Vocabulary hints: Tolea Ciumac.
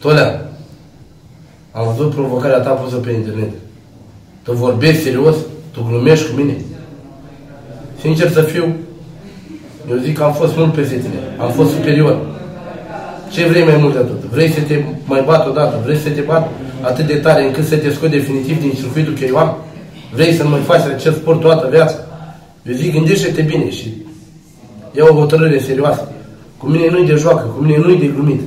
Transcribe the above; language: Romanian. Tolea, am văzut provocarea ta pusă pe internet. Tu vorbești serios? Tu glumești cu mine? Sincer să fiu, eu zic că am fost mult peste tine, am fost superior. Ce vrei mai mult de atât? Vrei să te mai bat odată? Vrei să te bat atât de tare încât să te scot definitiv din circuitul că eu am? Vrei să nu mai faci acest sport toată viața? Eu zic, gândește-te bine și ia o hotărâre serioasă. Cu mine nu-i de joacă, cu mine nu-i de glumit.